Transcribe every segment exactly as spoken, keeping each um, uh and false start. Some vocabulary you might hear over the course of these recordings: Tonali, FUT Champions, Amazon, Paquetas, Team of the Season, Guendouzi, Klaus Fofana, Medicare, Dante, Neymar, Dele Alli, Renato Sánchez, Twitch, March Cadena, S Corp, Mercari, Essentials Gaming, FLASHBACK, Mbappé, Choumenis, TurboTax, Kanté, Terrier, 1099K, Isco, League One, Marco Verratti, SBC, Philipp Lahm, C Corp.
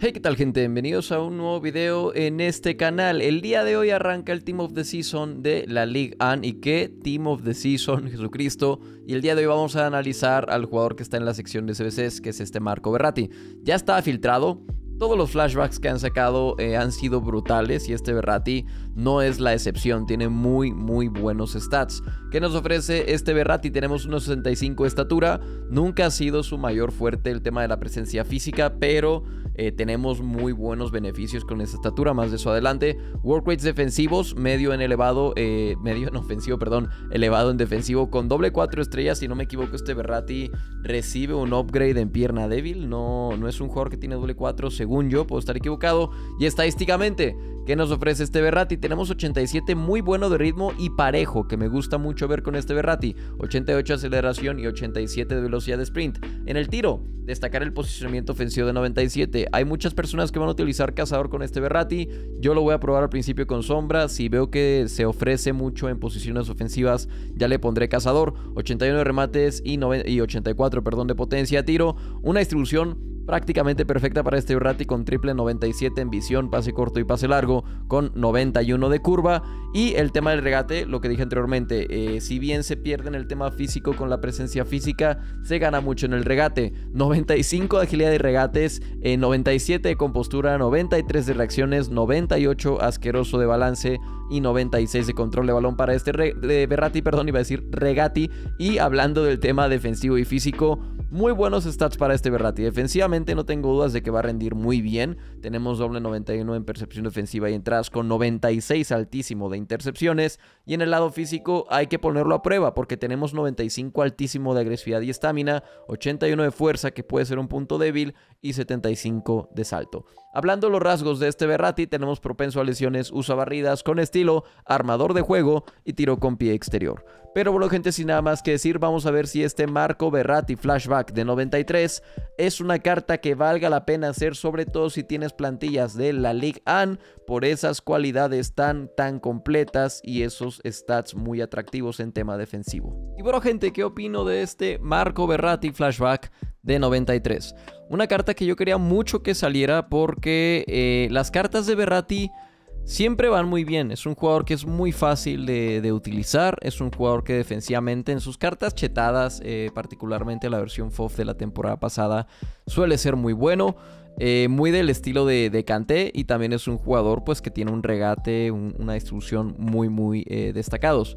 Hey, ¿qué tal, gente? Bienvenidos a un nuevo video en este canal. El día de hoy arranca el Team of the Season de la League One. ¿Y qué Team of the Season? Jesucristo. Y el día de hoy vamos a analizar al jugador que está en la sección de S B Cs, que es este Marco Verratti. Ya está filtrado. Todos los flashbacks que han sacado eh, han sido brutales, y este Verratti no es la excepción. Tiene muy, muy buenos stats. ¿Qué nos ofrece este Verratti? Tenemos unos sesenta y cinco de estatura. Nunca ha sido su mayor fuerte el tema de la presencia física, pero eh, tenemos muy buenos beneficios con esta estatura. Más de eso adelante. Work rates defensivos, medio en elevado, eh, medio en ofensivo, perdón, elevado en defensivo, con doble cuatro estrellas. Si no me equivoco, este Verratti recibe un upgrade en pierna débil. No, no es un jugador que tiene doble cuatro, según yo, puedo estar equivocado. Y estadísticamente, ¿qué nos ofrece este Verratti? Tenemos ochenta y siete, muy bueno de ritmo y parejo, que me gusta mucho ver con este Verratti. ochenta y ocho aceleración y ochenta y siete de velocidad de sprint. En el tiro, destacar el posicionamiento ofensivo de noventa y siete. Hay muchas personas que van a utilizar cazador con este Verratti. Yo lo voy a probar al principio con sombra. Si veo que se ofrece mucho en posiciones ofensivas, ya le pondré cazador. ochenta y uno de remates y, y ochenta y cuatro, perdón, de potencia de tiro. Una distribución prácticamente perfecta para este Verratti, con triple noventa y siete en visión, pase corto y pase largo, con noventa y uno de curva. Y el tema del regate, lo que dije anteriormente, eh, si bien se pierde en el tema físico con la presencia física, se gana mucho en el regate. noventa y cinco de agilidad de regates, eh, noventa y siete de compostura, noventa y tres de reacciones, noventa y ocho asqueroso de balance y noventa y seis de control de balón para este de Verratti, perdón, iba a decir Regatti. Y hablando del tema defensivo y físico, muy buenos stats para este Verratti. Defensivamente no tengo dudas de que va a rendir muy bien. Tenemos doble noventa y uno en percepción defensiva y en trasco, noventa y seis altísimo de intercepciones. Y en el lado físico hay que ponerlo a prueba, porque tenemos noventa y cinco altísimo de agresividad y estamina, ochenta y uno de fuerza, que puede ser un punto débil, y setenta y cinco de salto. Hablando de los rasgos de este Verratti, tenemos propenso a lesiones, usa barridas con estilo, armador de juego y tiro con pie exterior. Pero bueno, gente, sin nada más que decir, vamos a ver si este Marco Verratti flashback de noventa y tres es una carta que valga la pena hacer, sobre todo si tienes plantillas de la League One, por esas cualidades tan, tan completas y esos stats muy atractivos en tema defensivo. Y bueno, gente, ¿qué opino de este Marco Verratti flashback de noventa y tres? Una carta que yo quería mucho que saliera, porque eh, las cartas de Verratti siempre van muy bien. Es un jugador que es muy fácil de, de utilizar. Es un jugador que defensivamente, en sus cartas chetadas, eh, particularmente la versión F O F de la temporada pasada, suele ser muy bueno. Eh, muy del estilo de, de Kanté, y también es un jugador pues que tiene un regate, un, una distribución muy muy eh, destacados.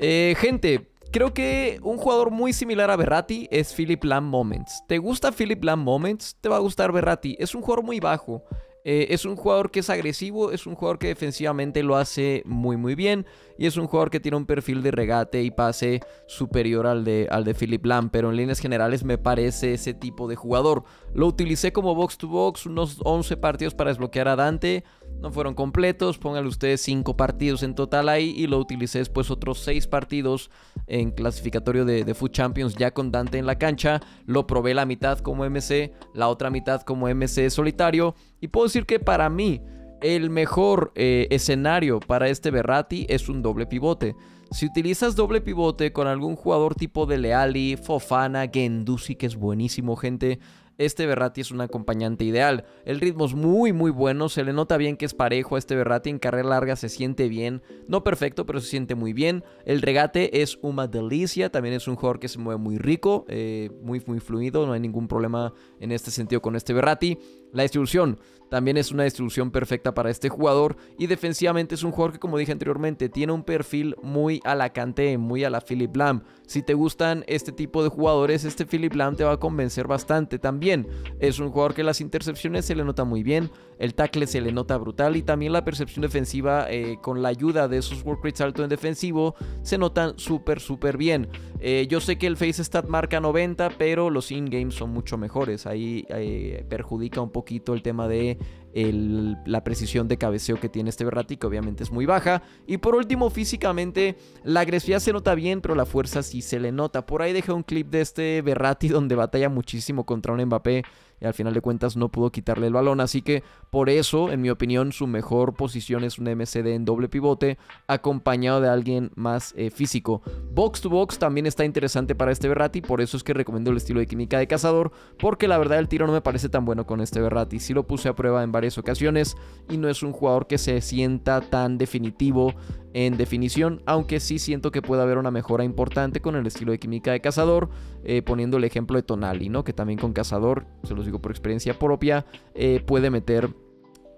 Eh, gente, creo que un jugador muy similar a Verratti es Philipp Lahm Moments. ¿Te gusta Philipp Lahm Moments? Te va a gustar Verratti. Es un jugador muy bajo. Eh, es un jugador que es agresivo. Es un jugador que defensivamente lo hace muy muy bien. Y es un jugador que tiene un perfil de regate y pase superior al de, al de Philipp Lahm. Pero en líneas generales me parece ese tipo de jugador. Lo utilicé como box to box unos once partidos para desbloquear a Dante. No fueron completos, pónganle ustedes cinco partidos en total ahí, y lo utilicé después otros seis partidos en clasificatorio de, de FUT Champions ya con Dante en la cancha. Lo probé la mitad como M C, la otra mitad como M C solitario, y puedo decir que para mí el mejor eh, escenario para este Verratti es un doble pivote. Si utilizas doble pivote con algún jugador tipo Dele Alli, Fofana, Guendouzi, que es buenísimo, gente, este Verratti es un acompañante ideal. El ritmo es muy muy bueno, se le nota bien que es parejo a este Verratti. En carrera larga se siente bien, no perfecto, pero se siente muy bien. El regate es una delicia, también es un jugador que se mueve muy rico, eh, muy, muy fluido, no hay ningún problema en este sentido con este Verratti. La distribución también es una distribución perfecta para este jugador, y defensivamente es un jugador que, como dije anteriormente, tiene un perfil muy a la Kanté, muy a la Philipp Lahm. Si te gustan este tipo de jugadores, este Philipp Lahm te va a convencer bastante. También es un jugador que las intercepciones se le nota muy bien, el tackle se le nota brutal, y también la percepción defensiva, eh, con la ayuda de esos work rates altos en defensivo, se notan súper súper bien. Eh, yo sé que el face stat marca noventa, pero los in-game son mucho mejores. Ahí eh, perjudica un poco poquito el tema de el, la precisión de cabeceo que tiene este Verratti, que obviamente es muy baja. Y por último, físicamente, la agresividad se nota bien, pero la fuerza sí se le nota. Por ahí dejé un clip de este Verratti donde batalla muchísimo contra un Mbappé y al final de cuentas no pudo quitarle el balón. Así que por eso, en mi opinión, su mejor posición es un M C D en doble pivote acompañado de alguien más eh, físico. Box to box también está interesante para este Verratti, por eso es que recomiendo el estilo de química de cazador, porque la verdad el tiro no me parece tan bueno con este Verratti. Sí lo puse a prueba en varias ocasiones y no es un jugador que se sienta tan definitivo en definición, aunque sí siento que puede haber una mejora importante con el estilo de química de cazador, eh, poniendo el ejemplo de Tonali, ¿no? Que también con cazador, se los digo por experiencia propia, eh, puede meter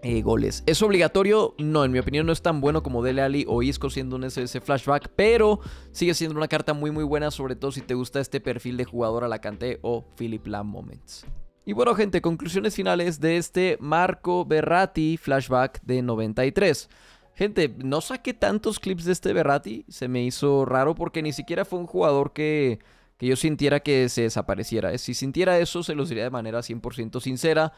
Eh, goles. ¿Es obligatorio? No, en mi opinión no es tan bueno como Dele Alli o Isco siendo un S S flashback, pero sigue siendo una carta muy muy buena, sobre todo si te gusta este perfil de jugador a la Kanté o Philipp Lahm Moments. Y bueno gente, conclusiones finales de este Marco Verratti flashback de noventa y tres. Gente, no saqué tantos clips de este Verratti, se me hizo raro porque ni siquiera fue un jugador que... que yo sintiera que se desapareciera. Si sintiera eso, se los diría de manera cien por ciento sincera.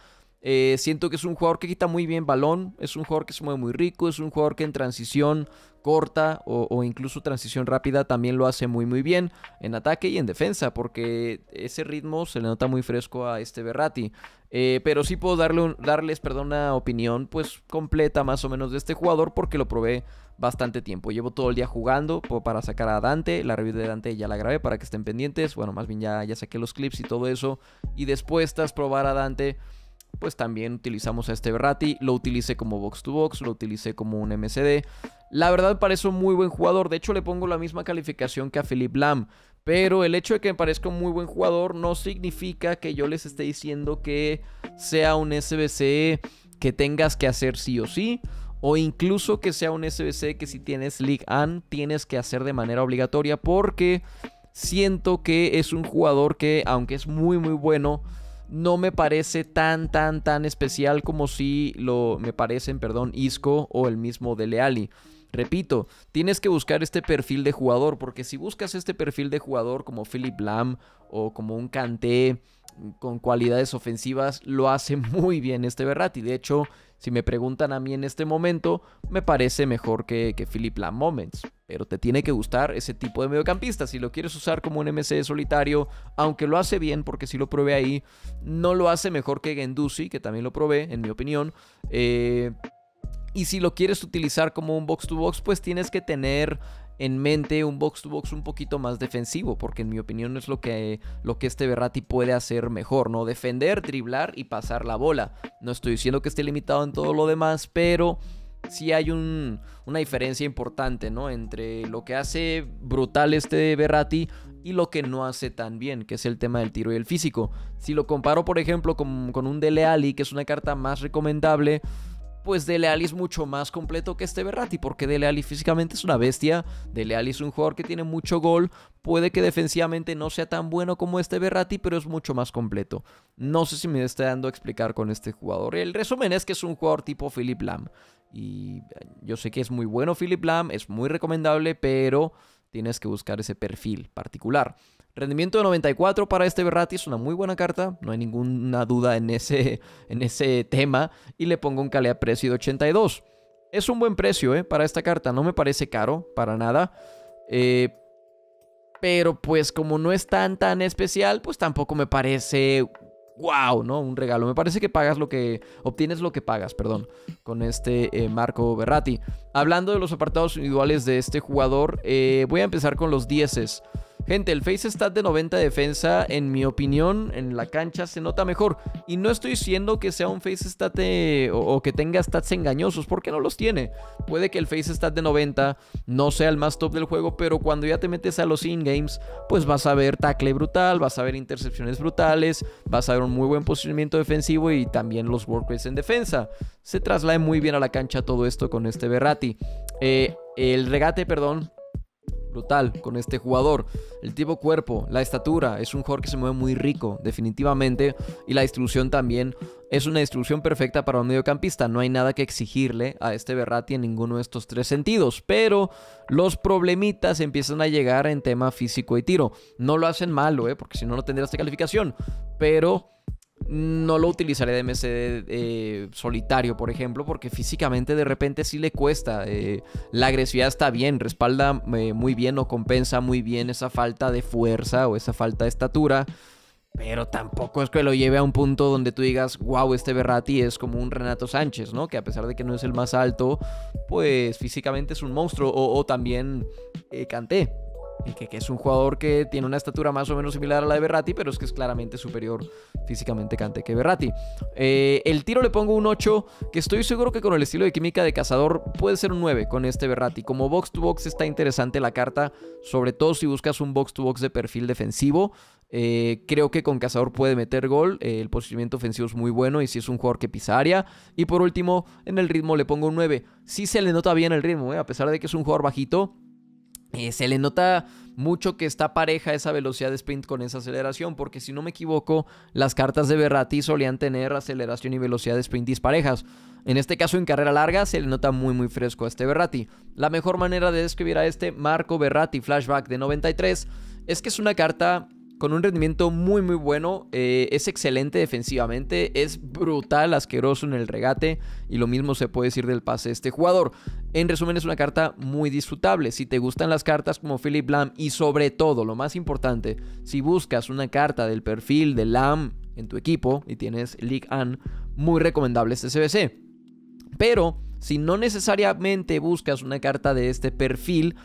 Eh, siento que es un jugador que quita muy bien balón, es un jugador que se mueve muy rico, es un jugador que en transición corta o, o incluso transición rápida también lo hace muy muy bien en ataque y en defensa, porque ese ritmo se le nota muy fresco a este Verratti. Eh, pero sí puedo darle un, darles perdón, una opinión pues completa más o menos de este jugador, porque lo probé bastante tiempo. Llevo todo el día jugando para sacar a Dante, la review de Dante ya la grabé para que estén pendientes, bueno más bien ya, ya saqué los clips y todo eso, y después tras probar a Dante pues también utilizamos a este Verratti, lo utilicé como box to box, lo utilicé como un M C D. La verdad parece un muy buen jugador, de hecho le pongo la misma calificación que a Philipp Lahm, pero el hecho de que me parezca un muy buen jugador no significa que yo les esté diciendo que sea un S B C que tengas que hacer sí o sí, o incluso que sea un S B C que si tienes League One tienes que hacer de manera obligatoria, porque siento que es un jugador que, aunque es muy muy bueno, no me parece tan, tan, tan especial como si lo me parecen, perdón, Isco o el mismo Dele Alli. Repito, tienes que buscar este perfil de jugador, porque si buscas este perfil de jugador como Philipp Lahm o como un Kanté con cualidades ofensivas, lo hace muy bien este Verratti. De hecho, si me preguntan a mí en este momento, me parece mejor que, que Philipp Lahm Moments. Pero te tiene que gustar ese tipo de mediocampista. Si lo quieres usar como un M C solitario, aunque lo hace bien, porque si lo probé ahí, no lo hace mejor que Guendouzi, que también lo probé, en mi opinión. Eh, y si lo quieres utilizar como un box to box, pues tienes que tener en mente un box to box un poquito más defensivo, porque en mi opinión es lo que, lo que este Verratti puede hacer mejor, ¿no? Defender, driblar y pasar la bola. No estoy diciendo que esté limitado en todo lo demás, pero sí hay un, una diferencia importante, ¿no? Entre lo que hace brutal este Verratti y lo que no hace tan bien, que es el tema del tiro y el físico. Si lo comparo, por ejemplo, con, con un Dele Alli, que es una carta más recomendable, pues Dele Alli es mucho más completo que este Verratti, porque Dele Alli físicamente es una bestia, Dele Alli es un jugador que tiene mucho gol, puede que defensivamente no sea tan bueno como este Verratti, pero es mucho más completo. No sé si me está dando a explicar con este jugador. El resumen es que es un jugador tipo Philipp Lahm, y yo sé que es muy bueno Philipp Lahm, es muy recomendable, pero tienes que buscar ese perfil particular. Rendimiento de noventa y cuatro para este Verratti, es una muy buena carta, no hay ninguna duda en ese, en ese tema, y le pongo un calidad-precio de ochenta y dos. Es un buen precio eh, para esta carta, no me parece caro para nada, eh, pero pues como no es tan tan especial, pues tampoco me parece wow, ¿no? Un regalo. Me parece que pagas lo que obtienes lo que pagas, perdón, con este eh, Marco Verratti. Hablando de los apartados individuales de este jugador, eh, voy a empezar con los dieces. Gente, el face stat de noventa defensa, en mi opinión, en la cancha se nota mejor. Y no estoy diciendo que sea un face stat de, o, o que tenga stats engañosos, porque no los tiene. Puede que el face stat de noventa no sea el más top del juego, pero cuando ya te metes a los in-games, pues vas a ver tackle brutal, vas a ver intercepciones brutales, vas a ver un muy buen posicionamiento defensivo y también los work rates en defensa. Se traslada muy bien a la cancha todo esto con este Verratti. Eh, el regate, perdón, brutal con este jugador, el tipo cuerpo, la estatura, es un jugador que se mueve muy rico definitivamente, y la distribución también es una distribución perfecta para un mediocampista, no hay nada que exigirle a este Verratti en ninguno de estos tres sentidos, pero los problemitas empiezan a llegar en tema físico y tiro. No lo hacen malo, ¿eh? Porque si no, no tendría esta calificación, pero no lo utilizaré de M C D eh, solitario, por ejemplo, porque físicamente de repente sí le cuesta. Eh, la agresividad está bien, respalda eh, muy bien o compensa muy bien esa falta de fuerza o esa falta de estatura, pero tampoco es que lo lleve a un punto donde tú digas, wow, este Verratti es como un Renato Sánchez, ¿no? Que a pesar de que no es el más alto, pues físicamente es un monstruo. O, o también eh, Kanté, que, que es un jugador que tiene una estatura más o menos similar a la de Verratti, pero es que es claramente superior físicamente Kanté que Verratti. Eh, el tiro le pongo un ocho, que estoy seguro que con el estilo de química de cazador puede ser un nueve con este Verratti. Como box to box está interesante la carta, sobre todo si buscas un box to box de perfil defensivo. Eh, creo que con cazador puede meter gol, eh, el posicionamiento ofensivo es muy bueno y si sí es un jugador que pisa área. Y por último, en el ritmo le pongo un nueve. Sí se le nota bien el ritmo, eh, a pesar de que es un jugador bajito. Eh, se le nota mucho que está pareja esa velocidad de sprint con esa aceleración, porque si no me equivoco, las cartas de Verratti solían tener aceleración y velocidad de sprint disparejas. En este caso, en carrera larga, se le nota muy muy fresco a este Verratti. La mejor manera de describir a este Marco Verratti Flashback de noventa y tres es que es una carta con un rendimiento muy muy bueno, eh, es excelente defensivamente, es brutal, asqueroso en el regate y lo mismo se puede decir del pase de este jugador. En resumen, es una carta muy disfrutable. Si te gustan las cartas como Philipp Lahm y sobre todo, lo más importante, si buscas una carta del perfil de Lahm en tu equipo y tienes League One, muy recomendable este S B C. Pero si no necesariamente buscas una carta de este perfil,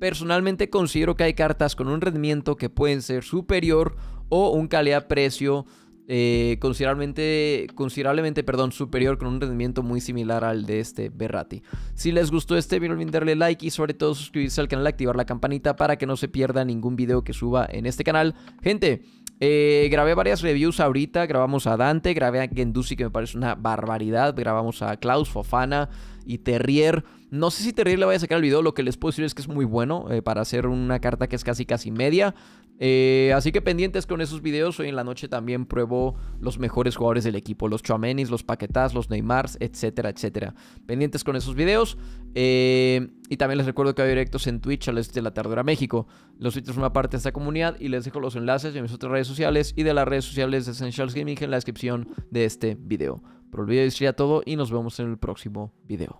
personalmente considero que hay cartas con un rendimiento que pueden ser superior o un calidad-precio eh, considerablemente, considerablemente perdón, superior, con un rendimiento muy similar al de este Verratti. Si les gustó este video, no olviden darle like y sobre todo suscribirse al canal y activar la campanita para que no se pierda ningún video que suba en este canal. Gente, eh, grabé varias reviews ahorita, grabamos a Dante, grabé a Guendouzi, que me parece una barbaridad, grabamos a Klaus Fofana y Terrier. No sé si Terrier le vaya a sacar el video, lo que les puedo decir es que es muy bueno eh, para hacer una carta que es casi casi media. Eh, así que pendientes con esos videos. Hoy en la noche también pruebo los mejores jugadores del equipo, los Choumenis, los Paquetas, los Neymars, etcétera, etcétera. Pendientes con esos videos. Eh, y también les recuerdo que hay directos en Twitch a las de la tarde hora México. Los Twitch son una parte de esta comunidad y les dejo los enlaces de mis otras redes sociales y de las redes sociales de Essentials Gaming en la descripción de este video. Pero olvidé decir a todo y nos vemos en el próximo video.